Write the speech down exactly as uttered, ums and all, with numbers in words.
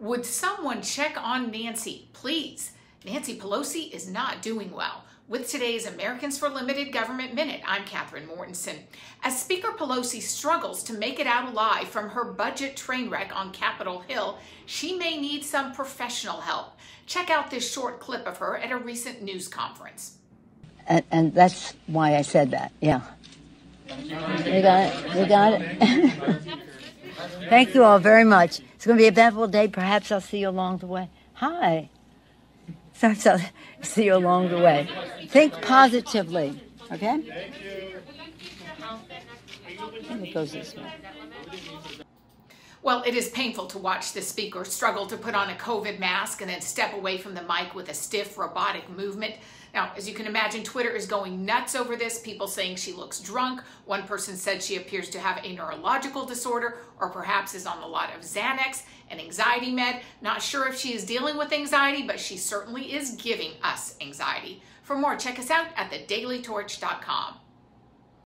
Would someone check on Nancy, please? Nancy Pelosi is not doing well. With today's Americans for Limited Government Minute, I'm Catherine Mortensen. As Speaker Pelosi struggles to make it out alive from her budget train wreck on Capitol Hill, she may need some professional help. Check out this short clip of her at a recent news conference. And, and that's why I said that, yeah. We got it, we got it. Thank you all very much. It's going to be a beautiful day. Perhaps I'll see you along the way. Hi. So, so see you along the way. Think positively, okay? Thank you. And it goes this way. Well, it is painful to watch the speaker struggle to put on a COVID mask and then step away from the mic with a stiff, robotic movement. Now, as you can imagine, Twitter is going nuts over this. People saying she looks drunk. One person said she appears to have a neurological disorder or perhaps is on a lot of Xanax and anxiety med. Not sure if she is dealing with anxiety, but she certainly is giving us anxiety. For more, check us out at the daily torch dot com.